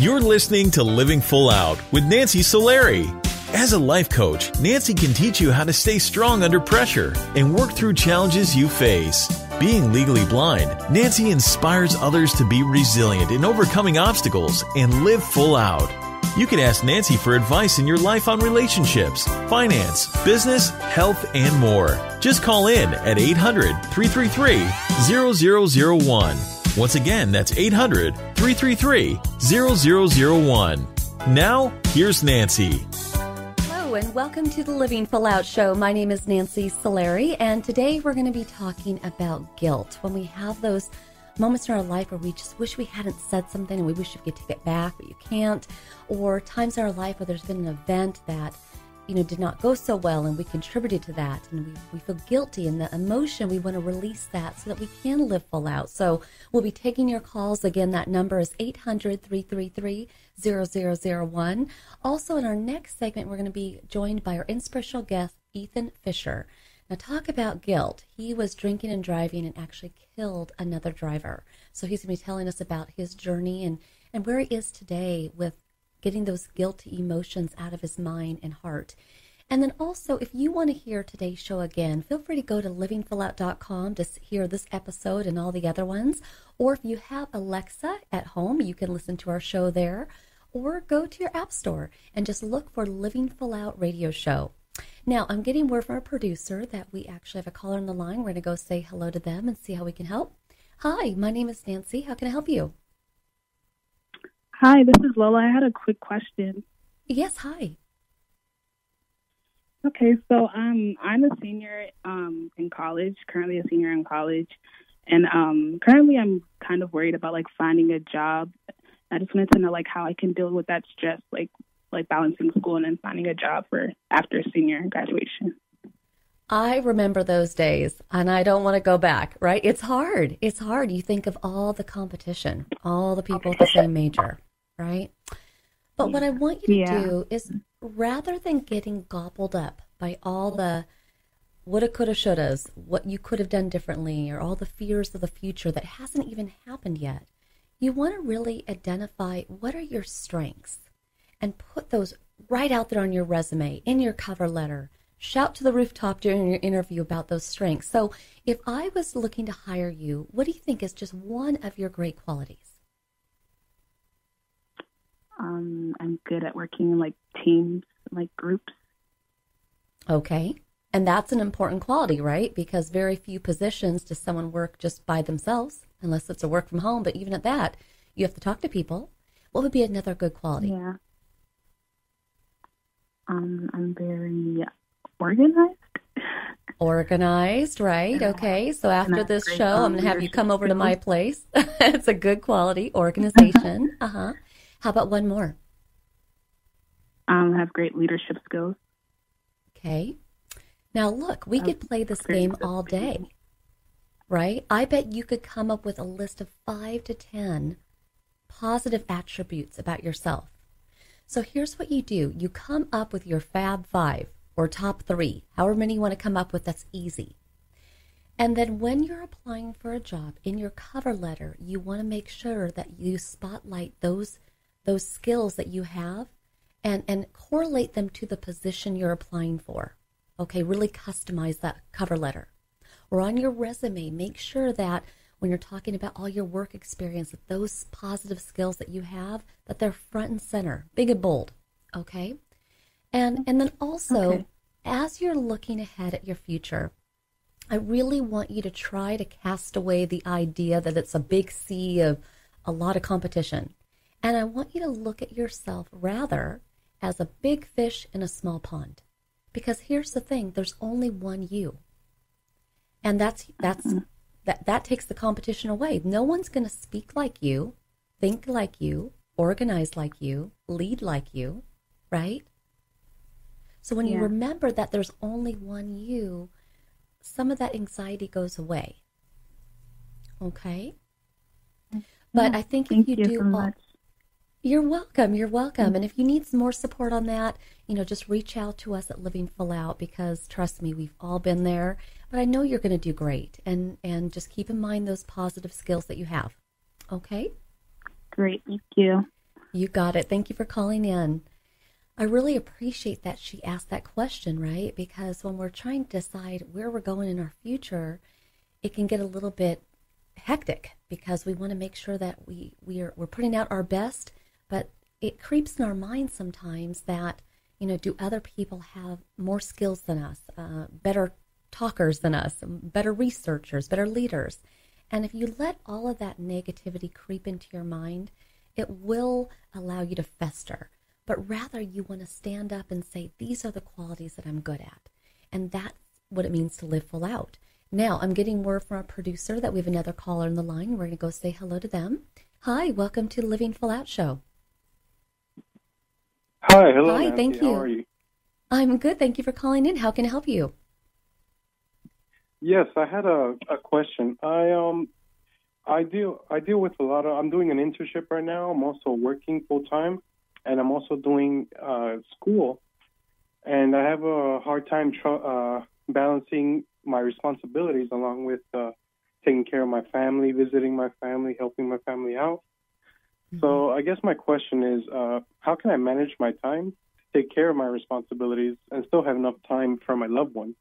You're listening to Living Full Out with Nancy Solari. As a life coach, Nancy can teach you how to stay strong under pressure and work through challenges you face. Being legally blind, Nancy inspires others to be resilient in overcoming obstacles and live full out. You can ask Nancy for advice in your life on relationships, finance, business, health, and more. Just call in at 800-333-0001. Once again, that's 800-333-0001. Now, here's Nancy. Hello, and welcome to the Living Full Out Show. My name is Nancy Solari, and today we're going to be talking about guilt. When we have those moments in our life where we just wish we hadn't said something and we wish you could take it back, but you can't, or times in our life where there's been an event that, you know, did not go so well and we contributed to that and we feel guilty, and the emotion, we want to release that so that we can live full out. So we'll be taking your calls. Again, that number is 800-333-0001. Also, in our next segment, we're going to be joined by our inspirational guest, Ethan Fisher. Now, talk about guilt. He was drinking and driving and actually killed another driver. So he's going to be telling us about his journey and where he is today with getting those guilty emotions out of his mind and heart. And then also, if you want to hear today's show again, feel free to go to livingfullout.com to hear this episode and all the other ones. Or if you have Alexa at home, you can listen to our show there. Or go to your app store and just look for Living Full Out Radio Show. Now, I'm getting word from our producer that we actually have a caller on the line. We're going to go say hello to them and see how we can help. Hi, my name is Nancy. How can I help you? Hi, this is Lola. I had a quick question. Yes, hi. Okay, so I'm a senior in college, currently a senior in college, and currently I'm kind of worried about, like, finding a job. I just wanted to know, like, how I can deal with that stress, like balancing school and then finding a job for after senior graduation. I remember those days, and I don't want to go back, right? It's hard. It's hard. You think of all the competition, all the people with the same major, right? But yeah. What I want you to do is, rather than getting gobbled up by all the woulda, coulda, shouldas, what you could have done differently, or all the fears of the future that hasn't even happened yet, you want to really identify what are your strengths and put those right out there on your resume, in your cover letter. Shout to the rooftop during your interview about those strengths. So if I was looking to hire you, what do you think is just one of your great qualities? I'm good at working in, like, teams, like groups. Okay. And that's an important quality, right? Because very few positions does someone work just by themselves, unless it's a work from home. But even at that, you have to talk to people. What would be another good quality? Yeah. I'm very organized. Organized, right? Okay. So after this show, I'm going to have you come over to my place. It's a good quality, organization. Uh-huh. How about one more? I have great leadership skills. Okay. Now, look, we could play this game all day, right? I bet you could come up with a list of 5 to 10 positive attributes about yourself. So here's what you do. You come up with your Fab Five or top 3, however many you want to come up with, that's easy. And then when you're applying for a job, in your cover letter, you want to make sure that you spotlight those skills that you have and correlate them to the position you're applying for. Okay, really customize that cover letter. Or on your resume, make sure that when you're talking about all your work experience, that those positive skills that you have, that they're front and center, big and bold, okay? And then also, as you're looking ahead at your future, I really want you to try to cast away the idea that it's a big sea of a lot of competition. And I want you to look at yourself rather as a big fish in a small pond. Because here's the thing, there's only one you. And that takes the competition away. No one's going to speak like you, think like you, organize like you, lead like you, right? So when you remember that there's only one you, some of that anxiety goes away. Okay? But I think if you do... You're welcome. You're welcome. Mm-hmm. And if you need some more support on that, you know, just reach out to us at Living Full Out, because trust me, we've all been there. But I know you're going to do great. And just keep in mind those positive skills that you have. Okay? Great. Thank you. You got it. Thank you for calling in. I really appreciate that she asked that question, right? Because when we're trying to decide where we're going in our future, it can get a little bit hectic because we want to make sure that we're putting out our best, but it creeps in our mind sometimes that, you know, do other people have more skills than us, better talkers than us, better researchers, better leaders? And if you let all of that negativity creep into your mind, it will allow you to fester. But rather, you want to stand up and say, these are the qualities that I'm good at. And that's what it means to live full out. Now, I'm getting word from our producer that we have another caller on the line. We're going to go say hello to them. Hi, welcome to the Living Full Out Show. Hi, hello, Nancy. Thank you. How are you? I'm good. Thank you for calling in. How can I help you? Yes, I had a question. I deal with a lot of. I'm doing an internship right now. I'm also working full time, and I'm also doing school. And I have a hard time balancing my responsibilities along with taking care of my family, visiting my family, helping my family out. Mm-hmm. So I guess my question is, how can I manage my time to take care of my responsibilities and still have enough time for my loved ones?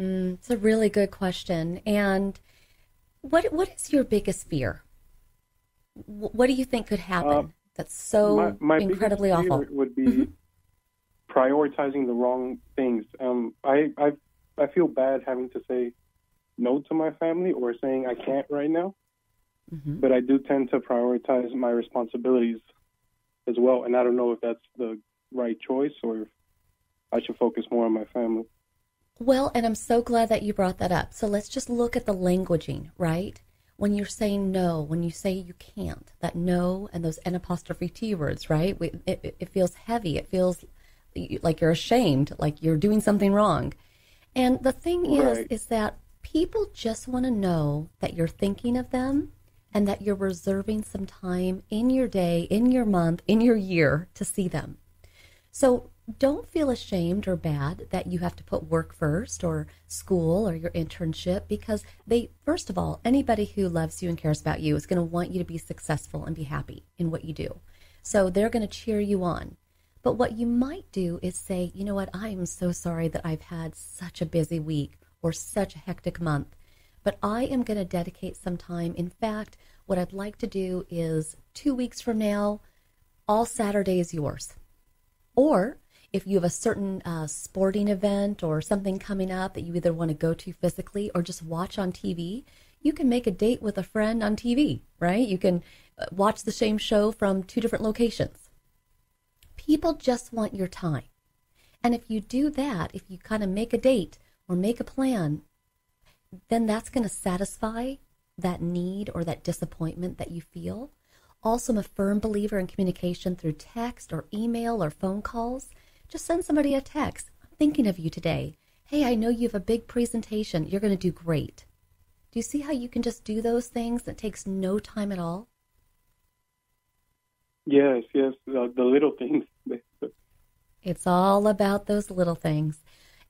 It's a really good question. And what is your biggest fear? What do you think could happen that's so my incredibly biggest fear awful? Would be prioritizing the wrong things. I feel bad having to say no to my family or saying I can't right now. Mm-hmm. But I do tend to prioritize my responsibilities as well. And I don't know if that's the right choice or if I should focus more on my family. Well, and I'm so glad that you brought that up. So let's just look at the languaging, right? When you're saying no, when you say you can't, that no and those N-apostrophe-T words, right? It feels heavy. It feels like you're ashamed, like you're doing something wrong. And the thing is that people just want to know that you're thinking of them and that you're reserving some time in your day, in your month, in your year to see them. So don't feel ashamed or bad that you have to put work first or school or your internship, because first of all, anybody who loves you and cares about you is going to want you to be successful and be happy in what you do. So they're going to cheer you on. But what you might do is say, you know what, I am so sorry that I've had such a busy week or such a hectic month, but I am going to dedicate some time. In fact, what I'd like to do is 2 weeks from now, all Saturday is yours. Or if you have a certain sporting event or something coming up that you either want to go to physically or just watch on TV, you can make a date with a friend on TV, right? You can watch the same show from two different locations. People just want your time. And if you do that, if you kind of make a date or make a plan, then that's going to satisfy that need or that disappointment that you feel. Also, I'm a firm believer in communication through text or email or phone calls. Just send somebody a text. I'm thinking of you today. Hey, I know you have a big presentation. You're going to do great. Do you see how you can just do those things that takes no time at all? Yes, the little things. It's all about those little things.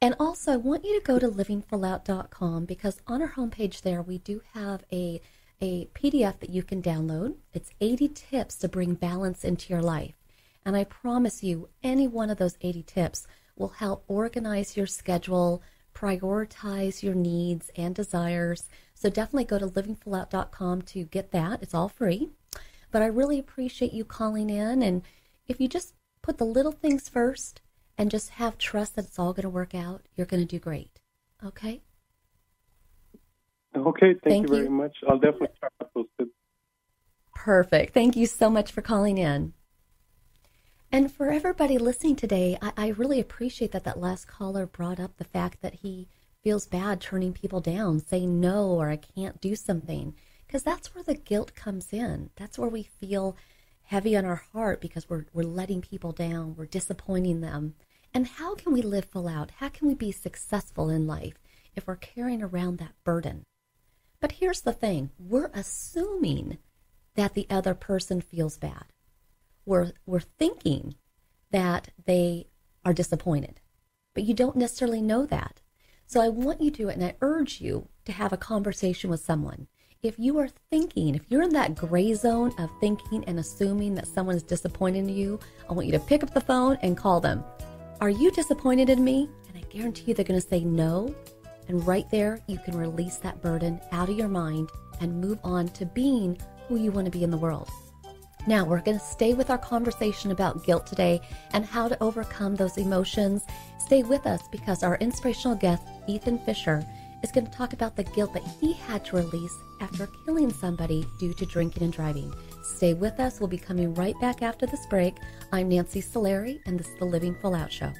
And also, I want you to go to livingfullout.com because on our homepage there, we do have a PDF that you can download. It's 80 tips to bring balance into your life. And I promise you, any one of those 80 tips will help organize your schedule, prioritize your needs and desires. So definitely go to livingfullout.com to get that. It's all free. But I really appreciate you calling in. And if you just put the little things first and just have trust that it's all going to work out, you're going to do great. Okay? Okay, thank you very much. I'll definitely try those tips. Perfect. Thank you so much for calling in. And for everybody listening today, I really appreciate that last caller brought up the fact that he feels bad turning people down, saying no or I can't do something, because that's where the guilt comes in. That's where we feel heavy on our heart because we're letting people down, we're disappointing them. And how can we live full out? How can we be successful in life if we're carrying around that burden? But here's the thing, we're assuming that the other person feels bad. We're thinking that they are disappointed, but you don't necessarily know that. So I want you to, and I urge you to have a conversation with someone. if you are thinking, if you're in that gray zone of thinking and assuming that someone's disappointed in you, I want you to pick up the phone and call them. Are you disappointed in me? And I guarantee you they're going to say no. And right there, you can release that burden out of your mind and move on to being who you want to be in the world. Now, we're going to stay with our conversation about guilt today and how to overcome those emotions. Stay with us because our inspirational guest, Ethan Fisher, is going to talk about the guilt that he had to release after killing somebody due to drinking and driving. Stay with us. We'll be coming right back after this break. I'm Nancy Solari, and this is the Living Full Out Show.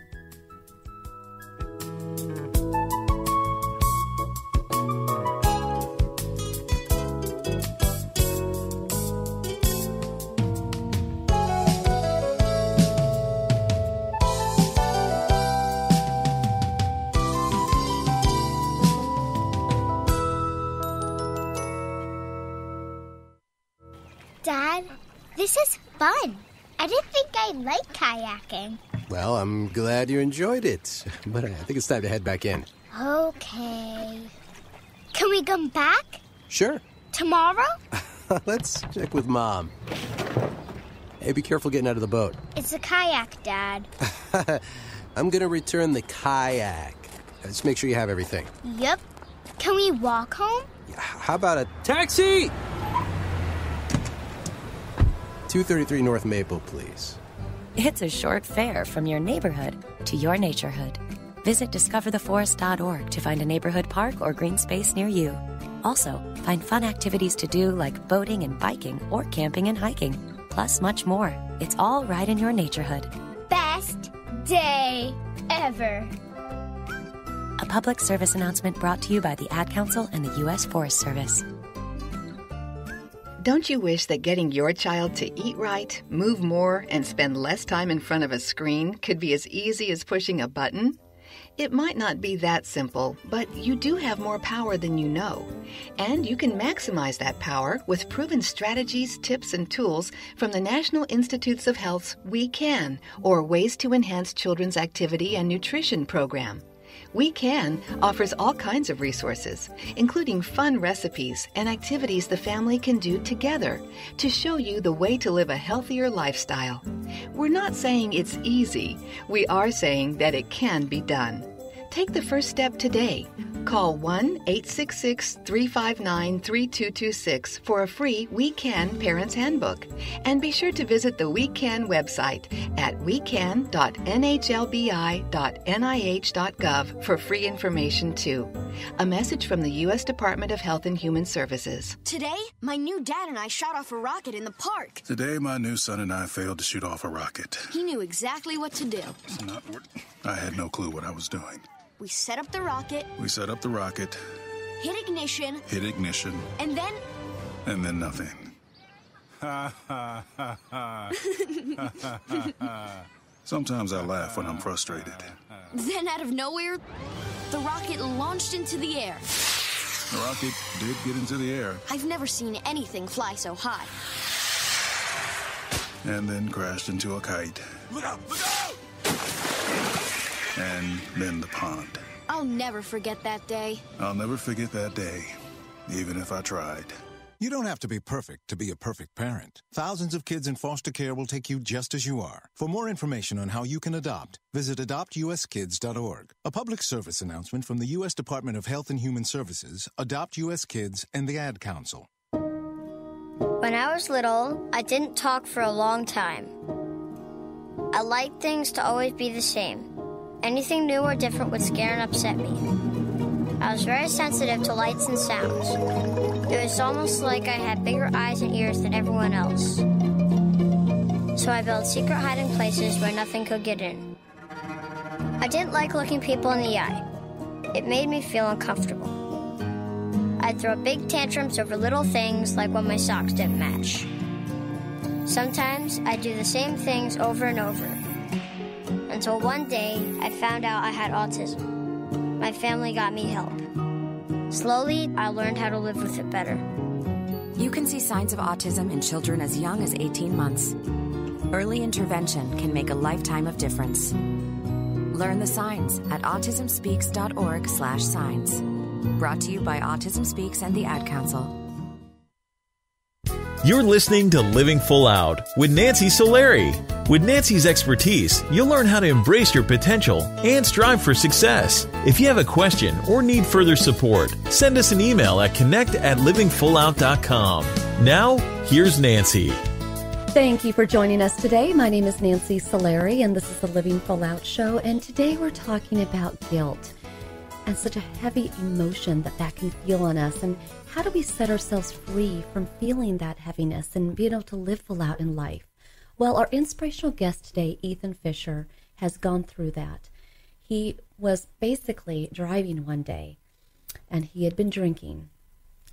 Dad, this is fun. I didn't think I liked kayaking. Well, I'm glad you enjoyed it, but I think it's time to head back in. Okay. Can we come back? Sure. Tomorrow? Let's check with Mom. Hey, be careful getting out of the boat. It's a kayak, Dad. I'm going to return the kayak. Just make sure you have everything. Yep. Can we walk home? How about a taxi? 233 North Maple, please. It's a short fare from your neighborhood to your naturehood. Visit discovertheforest.org to find a neighborhood park or green space near you. Also, find fun activities to do like boating and biking or camping and hiking, plus much more. It's all right in your naturehood. Best day ever. A public service announcement brought to you by the Ad Council and the U.S. Forest Service. Don't you wish that getting your child to eat right, move more, and spend less time in front of a screen could be as easy as pushing a button? It might not be that simple, but you do have more power than you know. And you can maximize that power with proven strategies, tips, and tools from the National Institutes of Health's We Can, or Ways to Enhance Children's Activity and Nutrition program. We Can offers all kinds of resources, including fun recipes and activities the family can do together to show you the way to live a healthier lifestyle. We're not saying it's easy. We are saying that it can be done. Take the first step today. Call 1-866-359-3226 for a free We Can Parents Handbook. And be sure to visit the We Can website at wecan.nhlbi.nih.gov for free information too. A message from the U.S. Department of Health and Human Services. Today, my new dad and I shot off a rocket in the park. Today, my new son and I failed to shoot off a rocket. He knew exactly what to do. It's not working. I had no clue what I was doing. We set up the rocket. Hit ignition. And then nothing. Ha, ha, ha, ha. Ha, ha, ha, ha. Sometimes I laugh when I'm frustrated. Then out of nowhere, the rocket launched into the air. The rocket did get into the air. I've never seen anything fly so high. And then crashed into a kite. Look out! Look out! And then the pond. I'll never forget that day. Even if I tried. You don't have to be perfect to be a perfect parent. Thousands of kids in foster care will take you just as you are. For more information on how you can adopt, visit AdoptUSKids.org. A public service announcement from the U.S. Department of Health and Human Services, Adopt U.S. Kids, and the Ad Council. When I was little, I didn't talk for a long time. I liked things to always be the same. Anything new or different would scare and upset me. I was very sensitive to lights and sounds. It was almost like I had bigger eyes and ears than everyone else. So I built secret hiding places where nothing could get in. I didn't like looking people in the eye. It made me feel uncomfortable. I'd throw big tantrums over little things, like when my socks didn't match. Sometimes I'd do the same things over and over. Until one day, I found out I had autism. My family got me help. Slowly, I learned how to live with it better. You can see signs of autism in children as young as 18 months. Early intervention can make a lifetime of difference. Learn the signs at autismspeaks.org/signs. Brought to you by Autism Speaks and the Ad Council. You're listening to Living Full Out with Nancy Solari. With Nancy's expertise, you'll learn how to embrace your potential and strive for success. If you have a question or need further support, send us an email at connect@livingfullout.com. Now, here's Nancy. Thank you for joining us today. My name is Nancy Solari, and this is the Living Full Out Show. And today we're talking about guilt and such a heavy emotion that can feel on us. And how do we set ourselves free from feeling that heaviness and being able to live full out in life? Well, our inspirational guest today, Ethan Fisher, has gone through that. He was basically driving one day, and he had been drinking.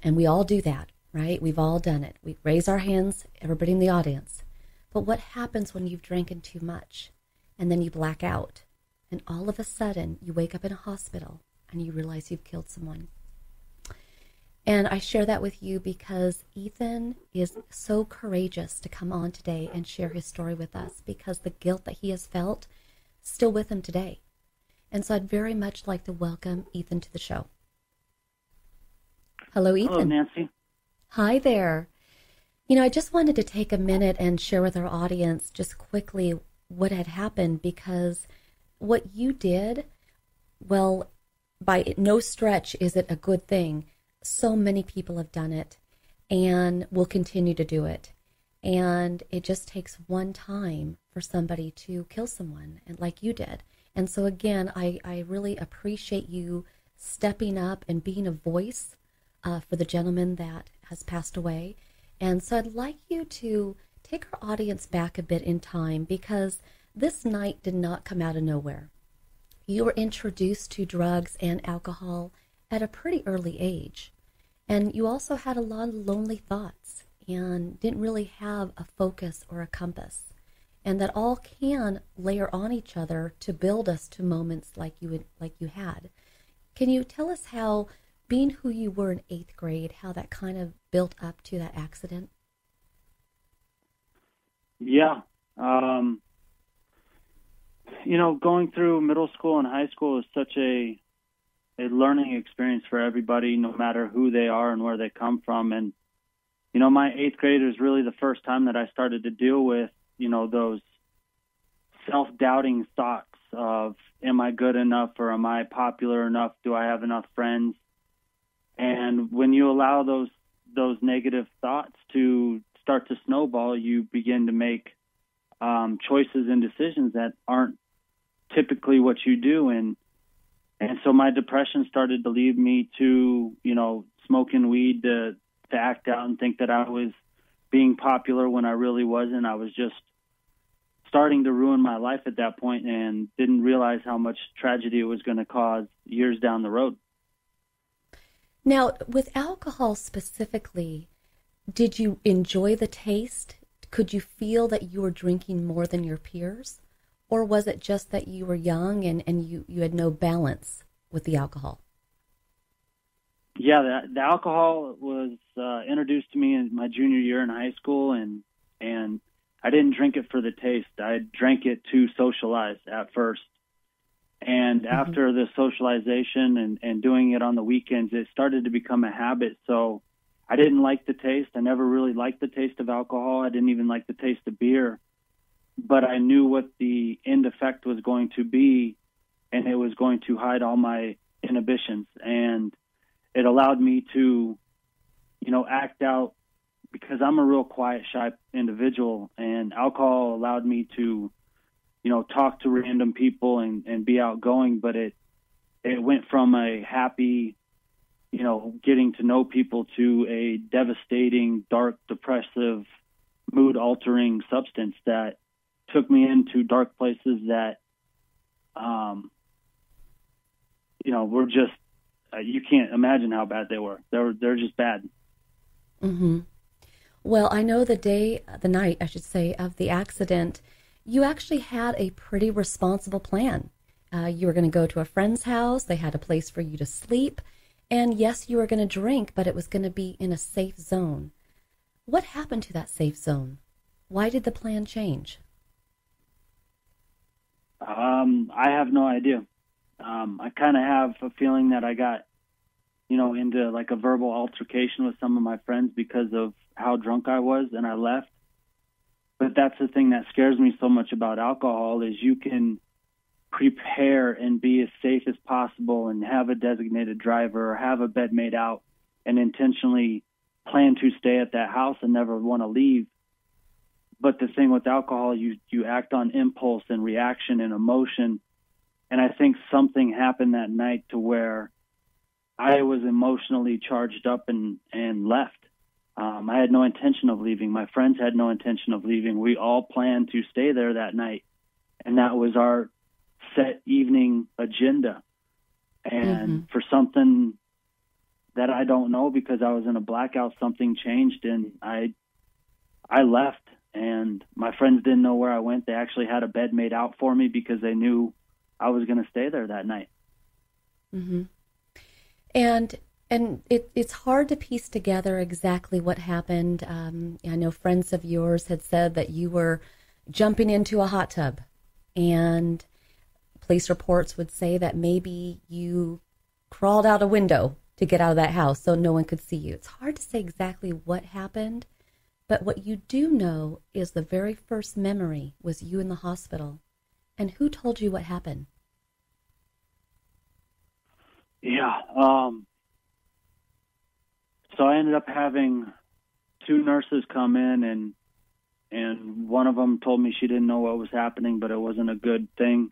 And we all do that, right? We've all done it. We raise our hands, everybody in the audience. But what happens when you've drinking too much, and then you black out, and all of a sudden you wake up in a hospital, and you realize you've killed someone? And I share that with you because Ethan is so courageous to come on today and share his story with us, because the guilt that he has felt is still with him today. And so I'd very much like to welcome Ethan to the show. Hello, Ethan. Hello, Nancy. Hi there. You know, I just wanted to take a minute and share with our audience just quickly what had happened, because what you did, well, by no stretch is it a good thing. So many people have done it and will continue to do it. And it just takes one time for somebody to kill someone, and like you did. And so again, I really appreciate you stepping up and being a voice for the gentleman that has passed away. And so I'd like you to take our audience back a bit in time, because this night did not come out of nowhere. You were introduced to drugs and alcohol at a pretty early age. And you also had a lot of lonely thoughts and didn't really have a focus or a compass. And that all can layer on each other to build us to moments like you had. Can you tell us how being who you were in 8th grade, how that kind of built up to that accident? Yeah. You know, going through middle school and high school is such a learning experience for everybody, no matter who they are and where they come from. And, you know, my 8th grade is really the first time that I started to deal with, you know, those self-doubting thoughts of, am I good enough, or am I popular enough? Do I have enough friends? And when you allow those negative thoughts to start to snowball, you begin to make choices and decisions that aren't typically what you do. And so my depression started to lead me to, you know, smoking weed to act out and think that I was being popular when I really wasn't. I was just starting to ruin my life at that point and didn't realize how much tragedy it was going to cause years down the road. Now, with alcohol specifically, did you enjoy the taste? Could you feel that you were drinking more than your peers? Or was it just that you were young and you had no balance with the alcohol? Yeah, the alcohol was introduced to me in my junior year in high school, and I didn't drink it for the taste. I drank it to socialize at first. And after the socialization and doing it on the weekends, it started to become a habit. So I didn't like the taste. I never really liked the taste of alcohol. I didn't even like the taste of beer. But I knew what the end effect was going to be, and it was going to hide all my inhibitions. And it allowed me to, you know, act out, because I'm a real quiet, shy individual, and alcohol allowed me to, you know, talk to random people and be outgoing. But it went from a happy, you know, getting to know people to a devastating, dark, depressive, mood-altering substance that took me into dark places that, you know, were just, you can't imagine how bad they were. They're just bad. Mm-hmm. Well, I know the night of the accident, you actually had a pretty responsible plan. You were going to go to a friend's house. They had a place for you to sleep. And yes, you were going to drink, but it was going to be in a safe zone. What happened to that safe zone? Why did the plan change? I have no idea. I kind of have a feeling that I got, you know, into like a verbal altercation with some of my friends because of how drunk I was, and I left. But that's the thing that scares me so much about alcohol is you can prepare and be as safe as possible and have a designated driver or have a bed made out and intentionally plan to stay at that house and never want to leave. But the thing with alcohol, you act on impulse and reaction and emotion. And I think something happened that night to where I was emotionally charged up and left. I had no intention of leaving. My friends had no intention of leaving. We all planned to stay there that night. And that was our set evening agenda. And for something that I don't know, because I was in a blackout, something changed and I left. And my friends didn't know where I went. They actually had a bed made out for me because they knew I was going to stay there that night. Mm-hmm. And it's hard to piece together exactly what happened. I know friends of yours had said that you were jumping into a hot tub, and police reports would say that maybe you crawled out a window to get out of that house so no one could see you. It's hard to say exactly what happened. But what you do know is the very first memory was you in the hospital. And who told you what happened? Yeah. So I ended up having two nurses come in, and one of them told me she didn't know what was happening, but it wasn't a good thing.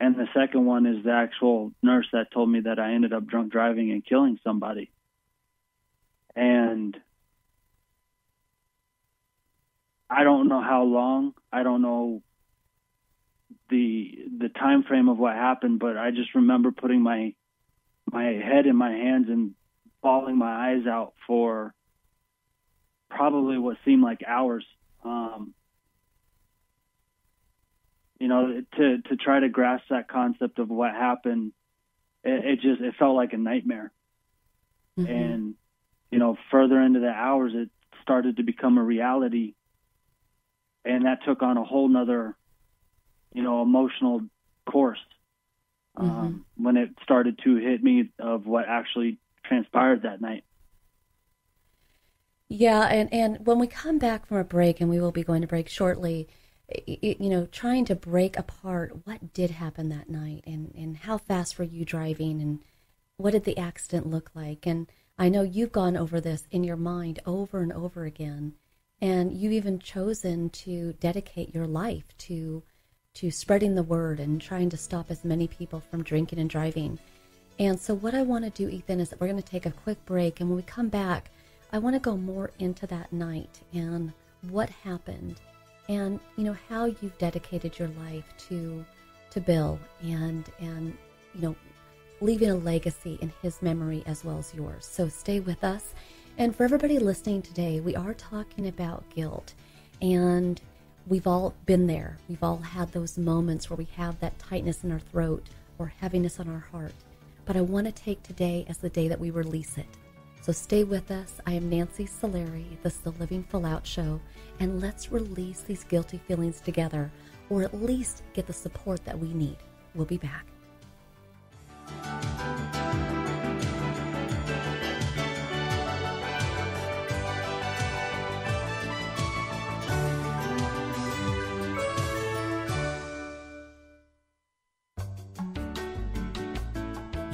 And the second one is the actual nurse that told me that I ended up drunk driving and killing somebody. And I don't know how long. I don't know the time frame of what happened, but I just remember putting my head in my hands and bawling my eyes out for probably what seemed like hours. To try to grasp that concept of what happened, it felt like a nightmare. Mm-hmm. And further into the hours, it started to become a reality. And that took on a whole nother, emotional course when it started to hit me of what actually transpired that night. Yeah, and when we come back from a break, and we will be going to break shortly, trying to break apart what did happen that night and how fast were you driving and what did the accident look like? And I know you've gone over this in your mind over and over again. And you've even chosen to dedicate your life to spreading the word and trying to stop as many people from drinking and driving. And so what I want to do, Ethan, is that we're going to take a quick break. And when we come back, I want to go more into that night and what happened and, how you've dedicated your life to Bill and leaving a legacy in his memory as well as yours. So stay with us. And for everybody listening today, we are talking about guilt, and we've all been there. We've all had those moments where we have that tightness in our throat or heaviness on our heart. But I want to take today as the day that we release it. So stay with us. I am Nancy Solari. This is the Living Full Out Show, and let's release these guilty feelings together, or at least get the support that we need. We'll be back.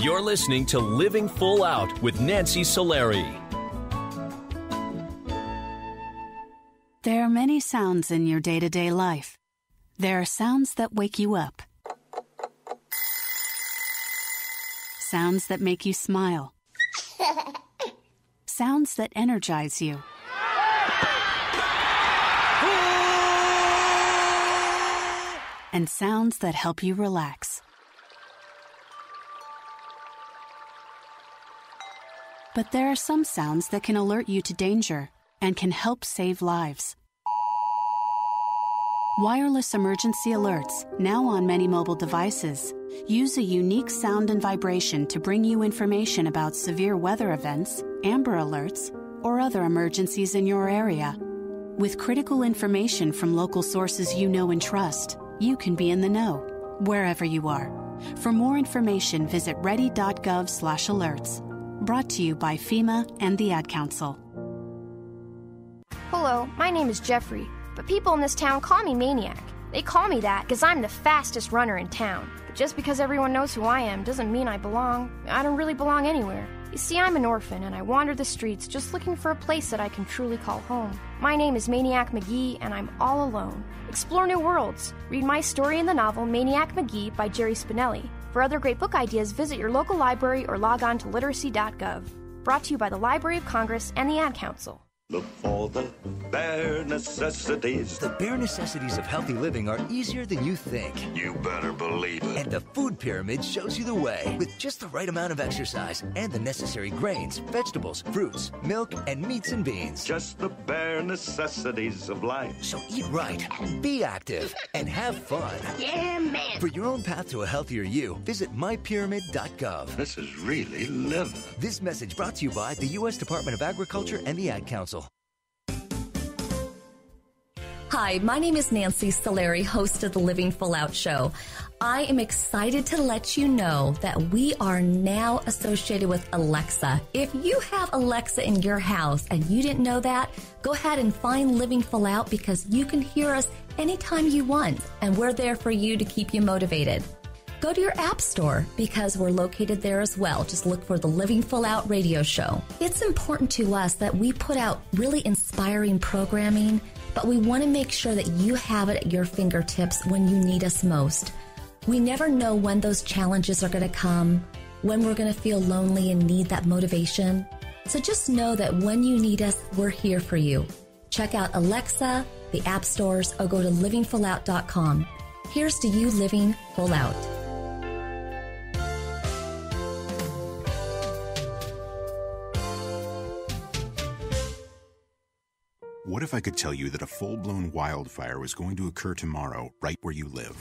You're listening to Living Full Out with Nancy Solari. There are many sounds in your day-to-day life. There are sounds that wake you up. Sounds that make you smile. Sounds that energize you. And sounds that help you relax. But there are some sounds that can alert you to danger and can help save lives. Wireless emergency alerts, now on many mobile devices, use a unique sound and vibration to bring you information about severe weather events, amber alerts, or other emergencies in your area. With critical information from local sources you know and trust, you can be in the know, wherever you are. For more information, visit ready.gov/alerts. Brought to you by FEMA and the Ad Council. Hello, my name is Jeffrey, but people in this town call me Maniac. They call me that because I'm the fastest runner in town. But just because everyone knows who I am doesn't mean I belong. I don't really belong anywhere. You see, I'm an orphan, and I wander the streets just looking for a place that I can truly call home. My name is Maniac McGee, and I'm all alone. Explore new worlds. Read my story in the novel Maniac McGee by Jerry Spinelli. For other great book ideas, visit your local library or log on to literacy.gov. Brought to you by the Library of Congress and the Ad Council. Look for the bare necessities. The bare necessities of healthy living are easier than you think. You better believe it. And the Food Pyramid shows you the way with just the right amount of exercise and the necessary grains, vegetables, fruits, milk, and meats and beans. Just the bare necessities of life. So eat right, be active, and have fun. Yeah, man. For your own path to a healthier you, visit MyPyramid.gov. This is really living. This message brought to you by the U.S. Department of Agriculture and the Ad Council. Hi, my name is Nancy Solari, host of the Living Full Out show. I am excited to let you know that we are now associated with Alexa. If you have Alexa in your house and you didn't know that, go ahead and find Living Full Out because you can hear us anytime you want, and we're there for you to keep you motivated. Go to your app store because we're located there as well. Just look for the Living Full Out radio show. It's important to us that we put out really inspiring programming, but we want to make sure that you have it at your fingertips when you need us most. We never know when those challenges are going to come, when we're going to feel lonely and need that motivation. So just know that when you need us, we're here for you. Check out Alexa, the app stores, or go to livingfullout.com. Here's to you living full out. What if I could tell you that a full-blown wildfire was going to occur tomorrow, right where you live?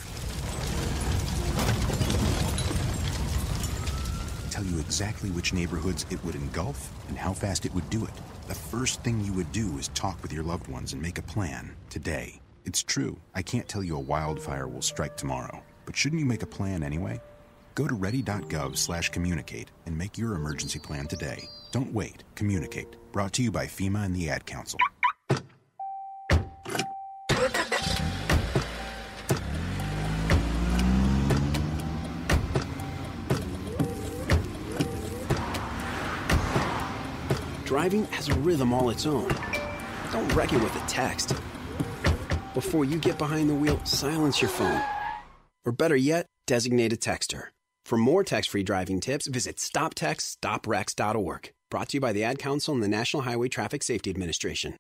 Tell you exactly which neighborhoods it would engulf and how fast it would do it. The first thing you would do is talk with your loved ones and make a plan today. It's true, I can't tell you a wildfire will strike tomorrow, but shouldn't you make a plan anyway? Go to ready.gov/communicate and make your emergency plan today. Don't wait, communicate. Brought to you by FEMA and the Ad Council. Driving has a rhythm all its own. Don't wreck it with a text. Before you get behind the wheel, silence your phone. Or better yet, designate a texter. For more text-free driving tips, visit StopTextStopRex.org. Brought to you by the Ad Council and the National Highway Traffic Safety Administration.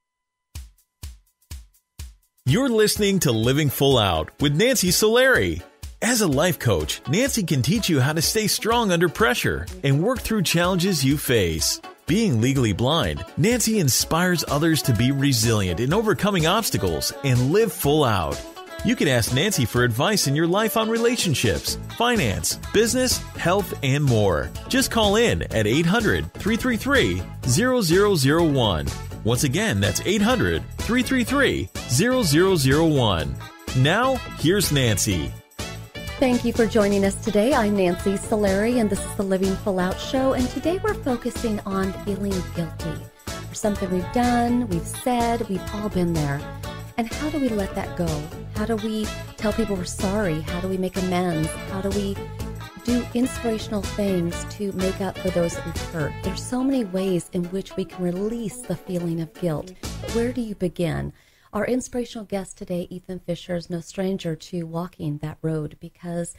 You're listening to Living Full Out with Nancy Solari. As a life coach, Nancy can teach you how to stay strong under pressure and work through challenges you face. Being legally blind, Nancy inspires others to be resilient in overcoming obstacles and live full out. You can ask Nancy for advice in your life on relationships, finance, business, health, and more. Just call in at 800-333-0001. Once again, that's 800-333-0001. Now, here's Nancy. Thank you for joining us today. I'm Nancy Solari, and this is the Living Full Out show. And today we're focusing on feeling guilty for something we've done, we've said, we've all been there. And how do we let that go? How do we tell people we're sorry? How do we make amends? How do we do inspirational things to make up for those that we've hurt? There's so many ways in which we can release the feeling of guilt. But where do you begin? Our inspirational guest today, Ethan Fisher, is no stranger to walking that road because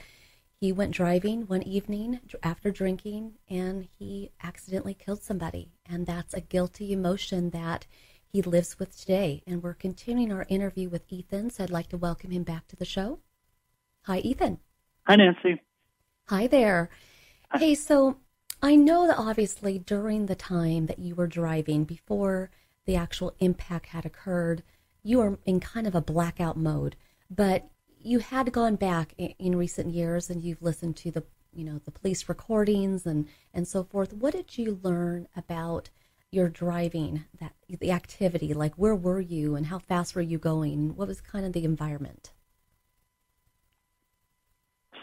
he went driving one evening after drinking and he accidentally killed somebody. And that's a guilty emotion that he lives with today. And we're continuing our interview with Ethan, so I'd like to welcome him back to the show. Hi, Ethan. Hi, Nancy. Hi there. Hi. Hey, so I know that obviously during the time that you were driving, before the actual impact had occurred, you were in kind of a blackout mode, but you had gone back in recent years and you've listened to the police recordings and so forth. What did you learn about your driving, the activity? Like, where were you and how fast were you going? What was kind of the environment?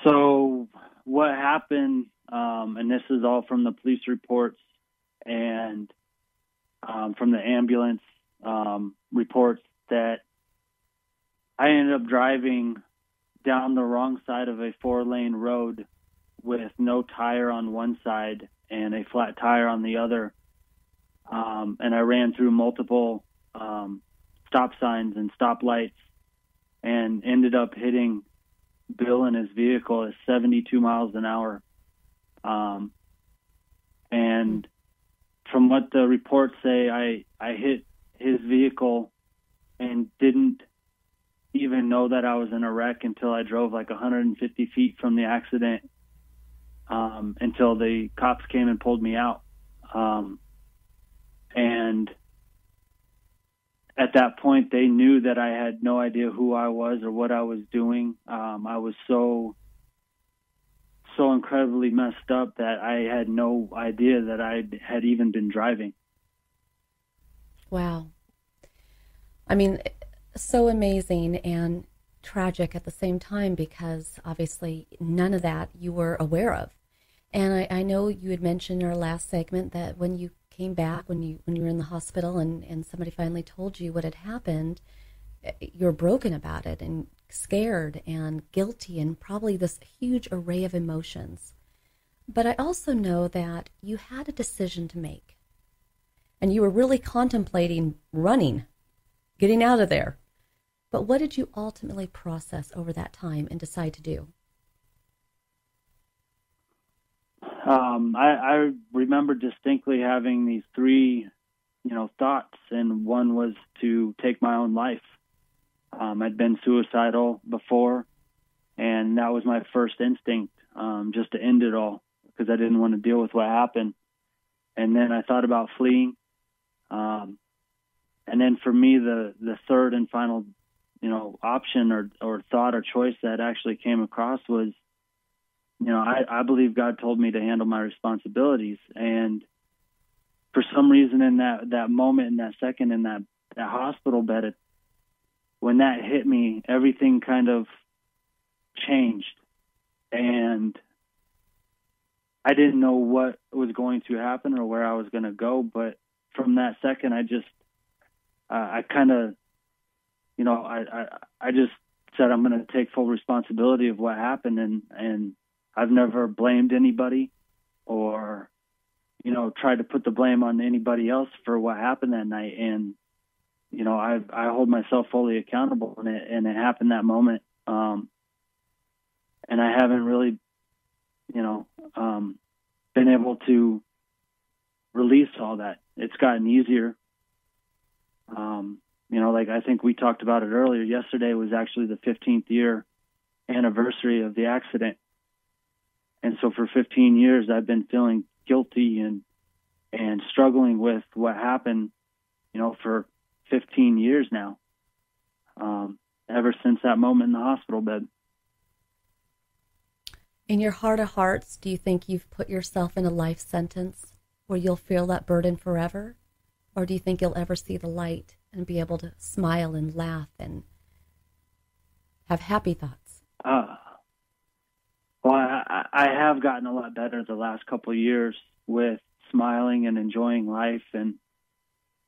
So what happened, and this is all from the police reports and from the ambulance reports that I ended up driving down the wrong side of a 4-lane road with no tire on one side and a flat tire on the other. And I ran through multiple stop signs and stoplights and ended up hitting Bill and his vehicle at 72 miles an hour. And from what the reports say, I hit his vehicle and didn't even know that I was in a wreck until I drove like 150 feet from the accident, until the cops came and pulled me out. And at that point, they knew that I had no idea who I was or what I was doing. I was so incredibly messed up that I had no idea that I had even been driving. Wow. I mean, so amazing and tragic at the same time, because obviously none of that you were aware of. And I know you had mentioned in our last segment that when you came back, when you were in the hospital and somebody finally told you what had happened, you're broken about it and scared and guilty and probably this huge array of emotions. But I also know that you had a decision to make, and you were really contemplating running, getting out of there. But what did you ultimately process over that time and decide to do? I remember distinctly having these three, thoughts, and one was to take my own life. I'd been suicidal before, and that was my first instinct, just to end it all, because I didn't want to deal with what happened. And then I thought about fleeing. And then for me, the third and final, option or thought or choice that actually came across was, I believe God told me to handle my responsibilities. And for some reason in that moment, in that second, in that hospital bed, when that hit me, everything kind of changed. And I didn't know what was going to happen or where I was going to go. But from that second, I just, I just said, I'm going to take full responsibility of what happened. And I've never blamed anybody or, tried to put the blame on anybody else for what happened that night. And, I hold myself fully accountable, and it happened that moment. And I haven't really, been able to release all that. It's gotten easier. Like I think we talked about it earlier. Yesterday was actually the 15th year anniversary of the accident. And so for 15 years, I've been feeling guilty and struggling with what happened, for 15 years now, ever since that moment in the hospital bed. In your heart of hearts, do you think you've put yourself in a life sentence where you'll feel that burden forever? Or do you think you'll ever see the light and be able to smile and laugh and have happy thoughts? Well, I have gotten a lot better the last couple of years with smiling and enjoying life. And,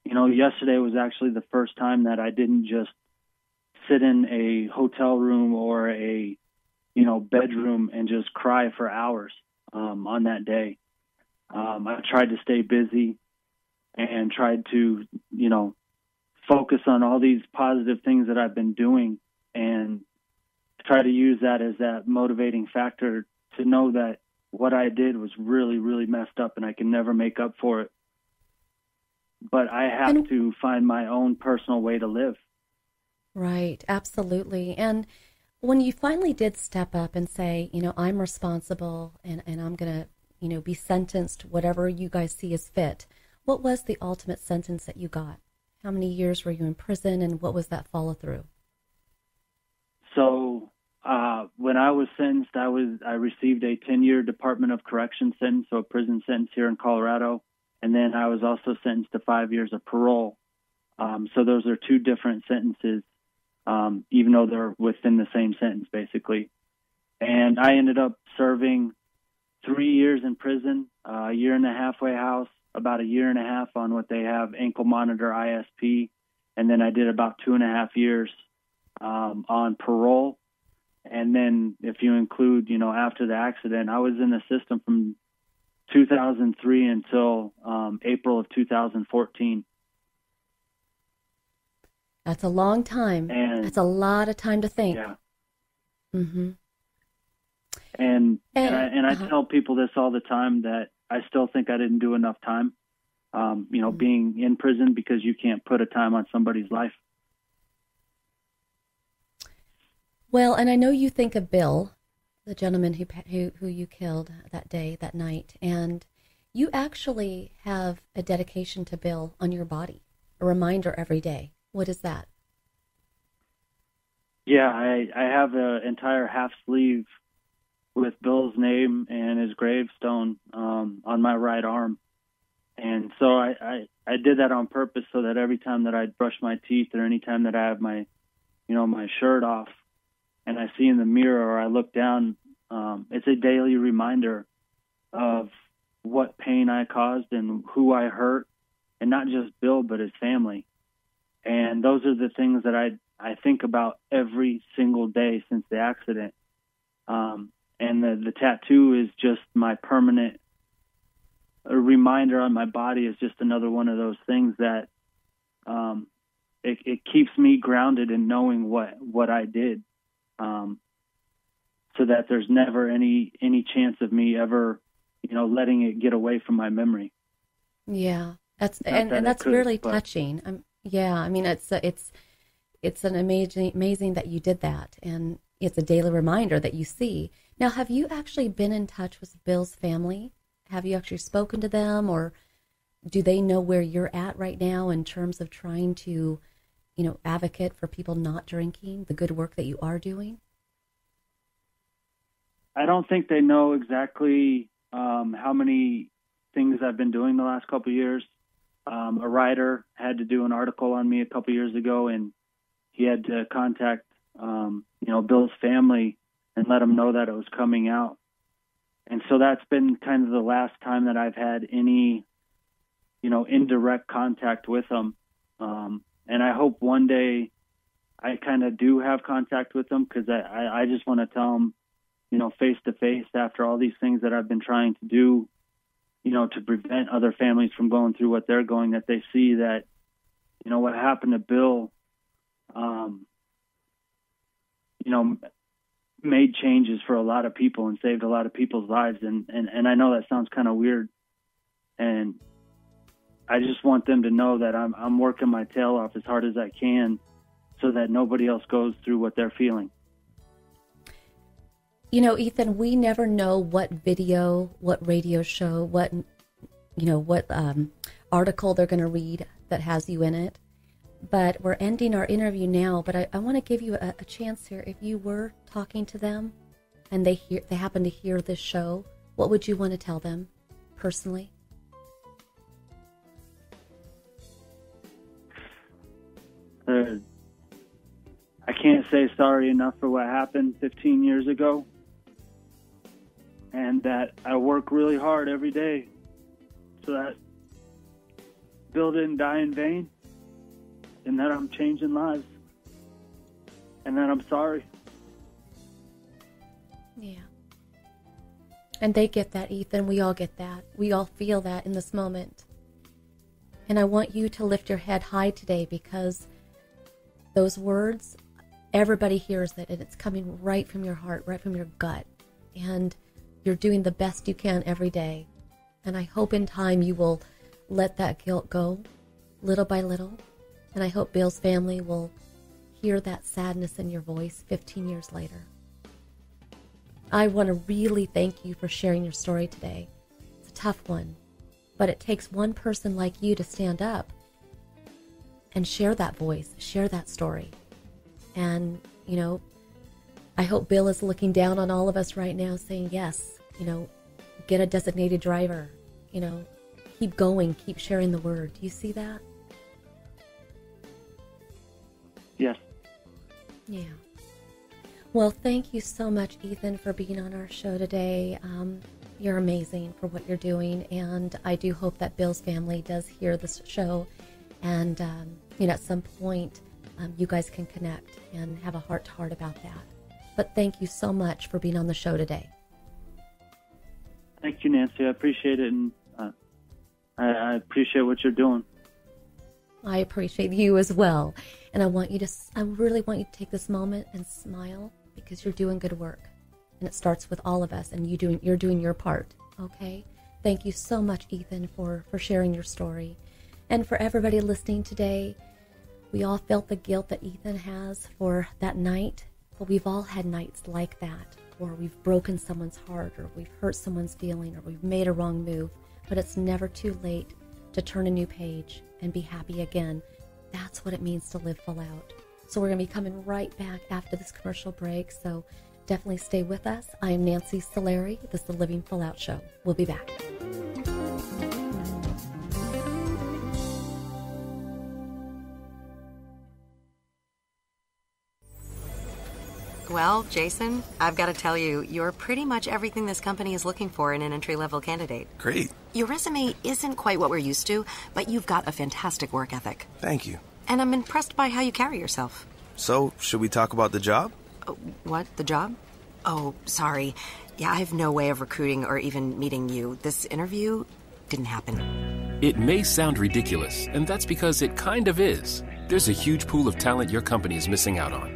yesterday was actually the first time that I didn't just sit in a hotel room or a, bedroom and just cry for hours on that day. I tried to stay busy and tried to, focus on all these positive things that I've been doing and try to use that as that motivating factor to know that what I did was really, really messed up and I can never make up for it. But I have to find my own personal way to live. Right, absolutely. And when you finally did step up and say, I'm responsible and I'm going to, be sentenced, whatever you guys see as fit, what was the ultimate sentence that you got? How many years were you in prison, and what was that follow through? So when I was sentenced, I received a 10-year Department of Correction sentence, so a prison sentence here in Colorado, and then I was also sentenced to 5 years of parole. So those are two different sentences, even though they're within the same sentence, basically. And I ended up serving 3 years in prison, a year in a halfway house, about a year and a half on what they have ankle monitor ISP, And then I did about 2.5 years on parole. And then if you include, you know, after the accident, I was in the system from 2003 until April of 2014. That's a long time. And that's a lot of time to think. Yeah. Mm-hmm. And I tell people this all the time, that I still think I didn't do enough time, you know, mm-hmm. being in prison, because you can't put a time on somebody's life. Well, and I know you think of Bill, the gentleman who you killed that day, that night, and you actually have a dedication to Bill on your body, a reminder every day. What is that? Yeah, I have an entire half sleeve with Bill's name and his gravestone on my right arm. And so I did that on purpose, so that every time that I brush my teeth or any time that I have my, you know, my shirt off and I see in the mirror or I look down, it's a daily reminder of what pain I caused and who I hurt, and not just Bill, but his family. And those are the things that I think about every single day since the accident. And the tattoo is just my permanent reminder on my body. Is just another one of those things that it keeps me grounded in knowing what I did, so that there's never any chance of me ever, you know, letting it get away from my memory. Yeah, that's really touching. Yeah, I mean, it's an amazing that you did that, and it's a daily reminder that you see. Now, have you actually been in touch with Bill's family? Have you actually spoken to them, or do they know where you're at right now in terms of trying to, you know, advocate for people not drinking, the good work that you are doing? I don't think they know exactly how many things I've been doing the last couple of years. A writer had to do an article on me a couple of years ago, and he had to contact you know, Bill's family and let them know that it was coming out. And so that's been kind of the last time that I've had any, you know, indirect contact with them. And I hope one day I kind of do have contact with them, because I just want to tell them, you know, face to face, after all these things that I've been trying to do, you know, to prevent other families from going through what they're going, that they see that, you know, what happened to Bill, you know, made changes for a lot of people and saved a lot of people's lives. And I know that sounds kind of weird, and I just want them to know that I'm working my tail off as hard as I can, so that nobody else goes through what they're feeling. You know, Ethan, we never know what video, what radio show, what, you know, what article they're going to read that has you in it. But we're ending our interview now, but I want to give you a chance here. If you were talking to them and they happen to hear this show, what would you want to tell them personally? I can't say sorry enough for what happened 15 years ago, and that I work really hard every day so that Bill didn't die in vain, and that I'm changing lives, and that I'm sorry. Yeah. And they get that, Ethan. We all get that. We all feel that in this moment. And I want you to lift your head high today, because those words, everybody hears it, and it's coming right from your heart, right from your gut. And you're doing the best you can every day. And I hope in time you will let that guilt go, little by little. And I hope Bill's family will hear that sadness in your voice 15 years later. I want to really thank you for sharing your story today. It's a tough one, but it takes one person like you to stand up and share that voice, share that story. And, you know, I hope Bill is looking down on all of us right now saying, yes, you know, get a designated driver, you know, keep going, keep sharing the word. Do you see that? Yes. Yeah. Well, thank you so much, Ethan, for being on our show today. You're amazing for what you're doing, and I do hope that Bill's family does hear this show and you know, at some point you guys can connect and have a heart-to-heart about that. But thank you so much for being on the show today. Thank you, Nancy. I appreciate it, and I appreciate what you're doing. I appreciate you as well. And I really want you to take this moment and smile, because you're doing good work. And it starts with all of us, and you're doing your part, okay? Thank you so much, Ethan, for sharing your story. And for everybody listening today, we all felt the guilt that Ethan has for that night, but we've all had nights like that, or we've broken someone's heart, or we've hurt someone's feeling, or we've made a wrong move. But it's never too late to turn a new page and be happy again. That's what it means to live full out. So we're going to be coming right back after this commercial break, so definitely stay with us. I am Nancy Solari. This is the Living Full Out Show. We'll be back. Well, Jason, I've got to tell you, you're pretty much everything this company is looking for in an entry-level candidate. Great. Your resume isn't quite what we're used to, but you've got a fantastic work ethic. Thank you. And I'm impressed by how you carry yourself. So, should we talk about the job? What? The job? Oh, sorry. Yeah, I have no way of recruiting or even meeting you. This interview didn't happen. It may sound ridiculous, and that's because it kind of is. There's a huge pool of talent your company is missing out on.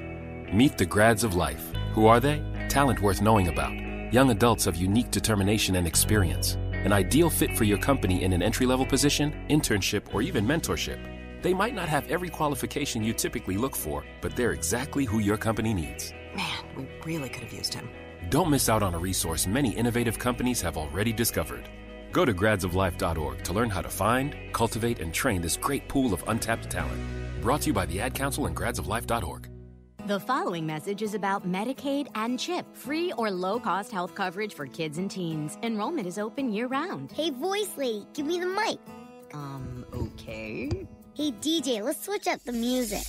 Meet the grads of life. Who are they? Talent worth knowing about. Young adults of unique determination and experience. An ideal fit for your company in an entry-level position, internship, or even mentorship. They might not have every qualification you typically look for, but they're exactly who your company needs. Man, we really could have used him. Don't miss out on a resource many innovative companies have already discovered. Go to gradsoflife.org to learn how to find, cultivate, and train this great pool of untapped talent. Brought to you by the Ad Council and gradsoflife.org. The following message is about Medicaid and CHIP, free or low-cost health coverage for kids and teens. Enrollment is open year-round. Hey, voice lady, give me the mic. Okay. Hey, DJ, let's switch up the music.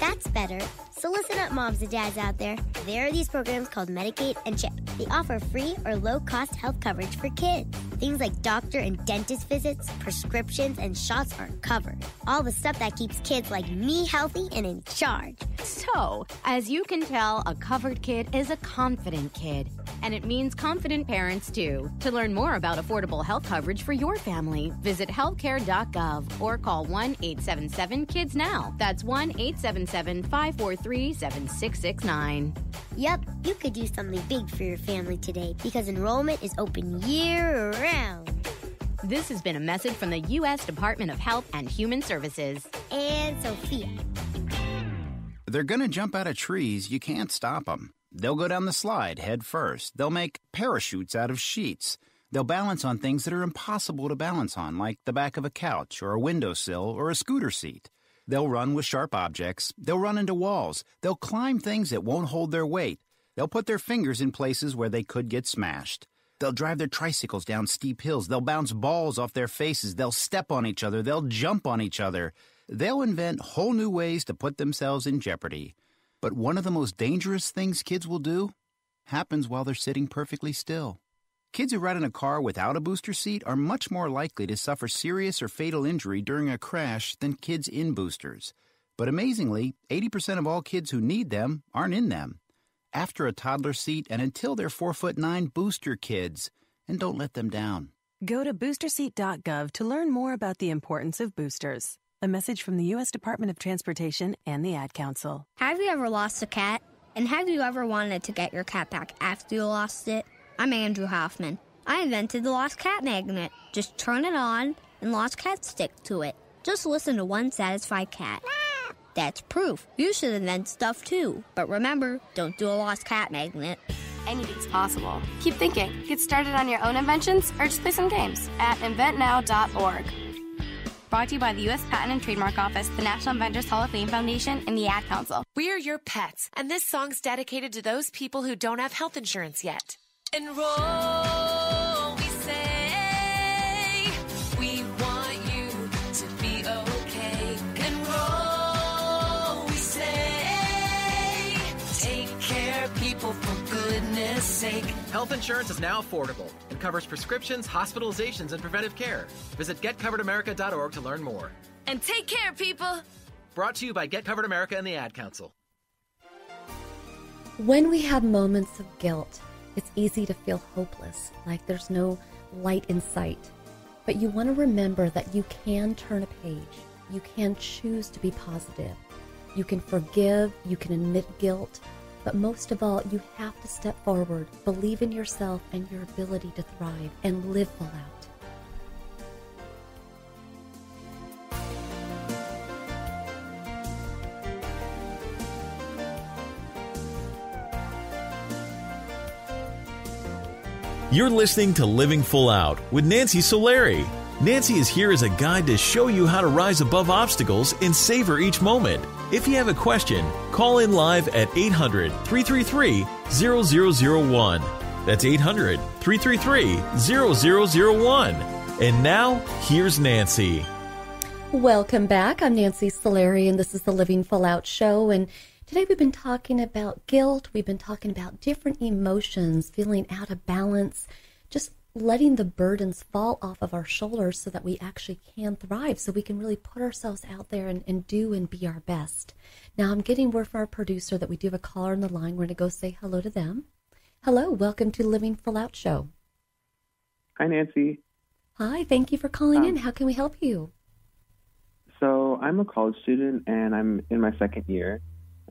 That's better. So listen up, moms and dads out there. There are these programs called Medicaid and CHIP. They offer free or low-cost health coverage for kids. Things like doctor and dentist visits, prescriptions, and shots aren't covered. All the stuff that keeps kids like me healthy and in charge. So, as you can tell, a covered kid is a confident kid. And it means confident parents, too. To learn more about affordable health coverage for your family, visit healthcare.gov or call 1-877-KIDS-NOW. That's 1-877-543-7669. Yep, you could do something big for your family today because enrollment is open year-round. This has been a message from the U.S. Department of Health and Human Services. And Sophia. They're going to jump out of trees. You can't stop them. They'll go down the slide head first. They'll make parachutes out of sheets. They'll balance on things that are impossible to balance on, like the back of a couch or a windowsill or a scooter seat. They'll run with sharp objects. They'll run into walls. They'll climb things that won't hold their weight. They'll put their fingers in places where they could get smashed. They'll drive their tricycles down steep hills. They'll bounce balls off their faces. They'll step on each other. They'll jump on each other. They'll invent whole new ways to put themselves in jeopardy. But one of the most dangerous things kids will do happens while they're sitting perfectly still. Kids who ride in a car without a booster seat are much more likely to suffer serious or fatal injury during a crash than kids in boosters. But amazingly, 80% of all kids who need them aren't in them. After a toddler seat and until they're 4'9", booster kids, and don't let them down. Go to boosterseat.gov to learn more about the importance of boosters. A message from the U.S. Department of Transportation and the Ad Council. Have you ever lost a cat? And have you ever wanted to get your cat back after you lost it? I'm Andrew Hoffman. I invented the Lost Cat Magnet. Just turn it on and lost cats stick to it. Just listen to one satisfied cat. That's proof. You should invent stuff too. But remember, don't do a Lost Cat Magnet. Anything's possible. Keep thinking. Get started on your own inventions or just play some games at inventnow.org. Brought to you by the U.S. Patent and Trademark Office, the National Inventors Hall of Fame Foundation, and the Ad Council. We're your pets, and this song's dedicated to those people who don't have health insurance yet. Enroll, we say. We want you to be okay. Enroll, we say. Take care, people, for goodness sake. Health insurance is now affordable and covers prescriptions, hospitalizations, and preventive care. Visit getcoveredamerica.org to learn more. And take care, people. Brought to you by Get Covered America and the Ad Council. When we have moments of guilt, it's easy to feel hopeless, like there's no light in sight. But you want to remember that you can turn a page. You can choose to be positive. You can forgive, you can admit guilt, but most of all, you have to step forward, believe in yourself and your ability to thrive and live full out. You're listening to Living Full Out with Nancy Solari. Nancy is here as a guide to show you how to rise above obstacles and savor each moment. If you have a question, call in live at 800-333-0001. That's 800-333-0001. And now, here's Nancy. Welcome back. I'm Nancy Solari, and this is the Living Full Out show. And today we've been talking about guilt, we've been talking about different emotions, feeling out of balance, just letting the burdens fall off of our shoulders so that we actually can thrive, so we can really put ourselves out there and do and be our best. Now I'm getting word from our producer that we do have a caller on the line. We're going to go say hello to them. Hello, welcome to Living Full Out Show. Hi, Nancy. Hi, thank you for calling in. How can we help you? So I'm a college student and I'm in my second year.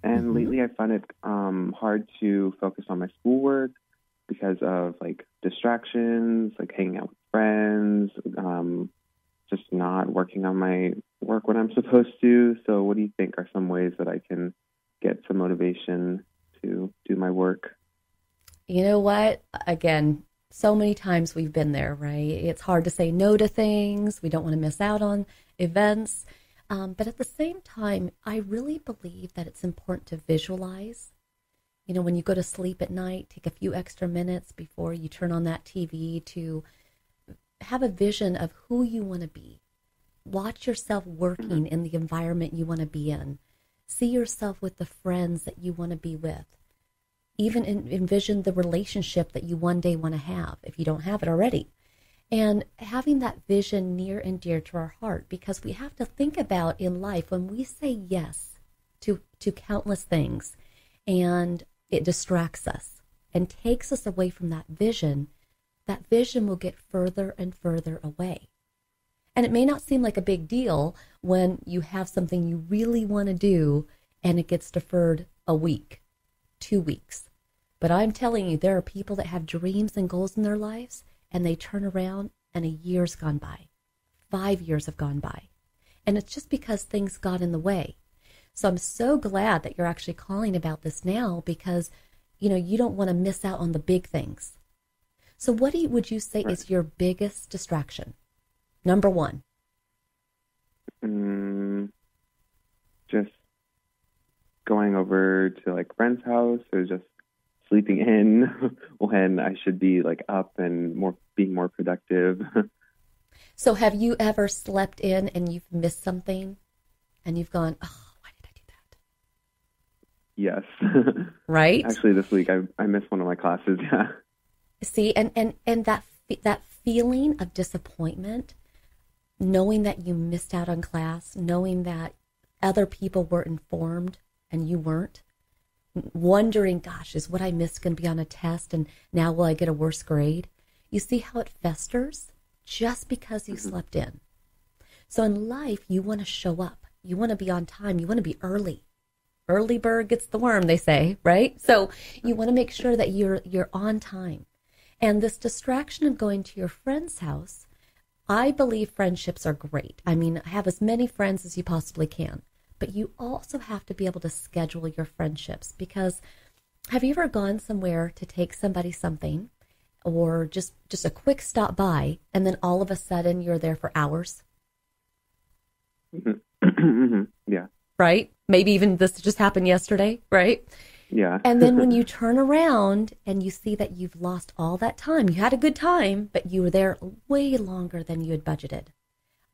And lately I find it hard to focus on my schoolwork because of, like, distractions, like hanging out with friends, just not working on my work when I'm supposed to. So what do you think are some ways that I can get some motivation to do my work? You know what? Again, so many times we've been there, right? It's hard to say no to things. We don't want to miss out on events. But at the same time, I really believe that it's important to visualize. You know, when you go to sleep at night, take a few extra minutes before you turn on that TV to have a vision of who you want to be. Watch yourself working in the environment you want to be in. See yourself with the friends that you want to be with. Even envision the relationship that you one day want to have, if you don't have it already. And having that vision near and dear to our heart, because we have to think about in life when we say yes to countless things and it distracts us and takes us away from that vision will get further and further away. And it may not seem like a big deal when you have something you really want to do and it gets deferred a week, 2 weeks. But I'm telling you, there are people that have dreams and goals in their lives and they turn around and a year's gone by. 5 years have gone by. And it's just because things got in the way. So I'm so glad that you're actually calling about this now because, you know, you don't want to miss out on the big things. So what would you say is your biggest distraction? Number one. Just going over to, like, friend's house or just sleeping in when I should be, like, up and being more productive. So have you ever slept in and you've missed something and you've gone, oh, why did I do that? Yes. Right? Actually, this week I missed one of my classes. Yeah. See, and that feeling of disappointment, knowing that you missed out on class, knowing that other people were informed and you weren't, wondering, gosh, is what I missed going to be on a test and now will I get a worse grade? You see how it festers just because you slept in. So in life, you want to show up. You want to be on time. You want to be early. Early bird gets the worm, they say, right? So you want to make sure that you're on time. And this distraction of going to your friend's house, I believe friendships are great. I mean, have as many friends as you possibly can. But you also have to be able to schedule your friendships because have you ever gone somewhere to take somebody something or just a quick stop by and then all of a sudden you're there for hours? Yeah. Right? Maybe even this just happened yesterday, right? Yeah. And then when you turn around and you see that you've lost all that time, you had a good time, but you were there way longer than you had budgeted.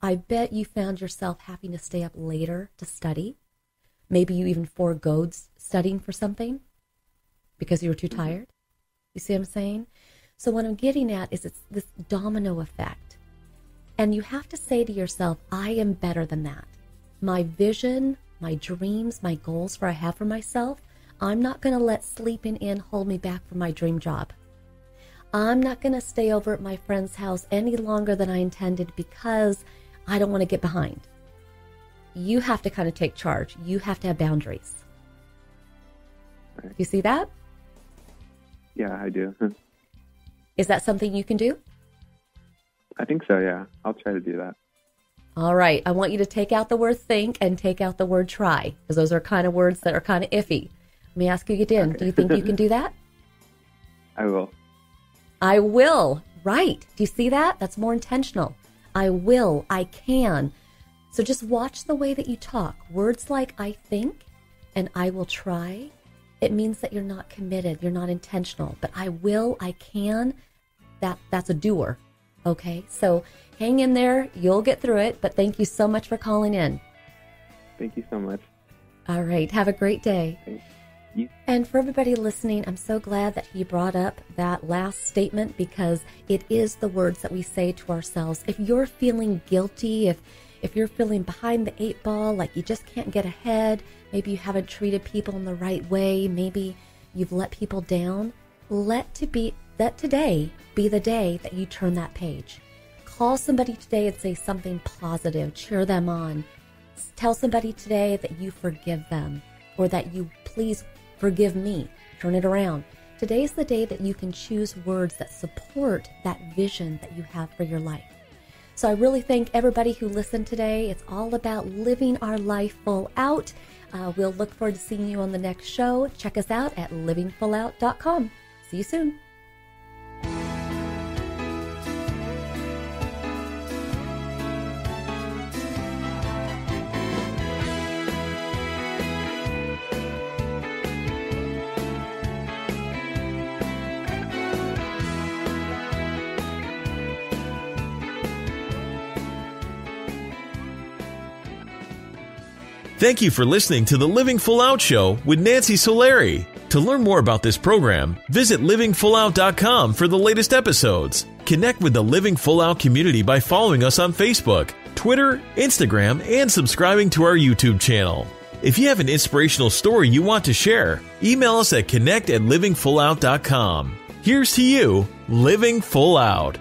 I bet you found yourself having to stay up later to study. Maybe you even forgoes studying for something because you were too tired. You see what I'm saying? So what I'm getting at is it's this domino effect. And you have to say to yourself, I am better than that. my vision, my dreams, my goals for I have for myself, I'm not going to let sleeping in hold me back from my dream job. I'm not going to stay over at my friend's house any longer than I intended because I don't want to get behind. You have to kind of take charge. You have to have boundaries. Right. You see that? Yeah, I do. Is that something you can do? I think so, yeah. I'll try to do that. All right. I want you to take out the word think and take out the word try, because those are kind of words that are kind of iffy. Let me ask you again. Okay. Do you think you can do that? I will. I will. Right. Do you see that? That's more intentional. I will. I can. So just watch the way that you talk. Words like I think and I will try, it means that you're not committed. You're not intentional. But I will, I can, that's a doer. Okay? So hang in there. You'll get through it. But thank you so much for calling in. Thank you so much. All right. Have a great day. Thanks. And for everybody listening, I'm so glad that he brought up that last statement, because it is the words that we say to ourselves. If you're feeling guilty, if you're feeling behind the eight ball, like you just can't get ahead, maybe you haven't treated people in the right way, maybe you've let people down, let today be the day that you turn that page. Call somebody today and say something positive, cheer them on. Tell somebody today that you forgive them, or that you please forgive me, turn it around. Today's the day that you can choose words that support that vision that you have for your life. So I really thank everybody who listened today. It's all about living our life full out. We'll look forward to seeing you on the next show. Check us out at livingfullout.com. See you soon. Thank you for listening to the Living Full Out Show with Nancy Solari. To learn more about this program, visit livingfullout.com for the latest episodes. Connect with the Living Full Out community by following us on Facebook, Twitter, Instagram, and subscribing to our YouTube channel. If you have an inspirational story you want to share, email us at connect@livingfullout.com. Here's to you, Living Full Out.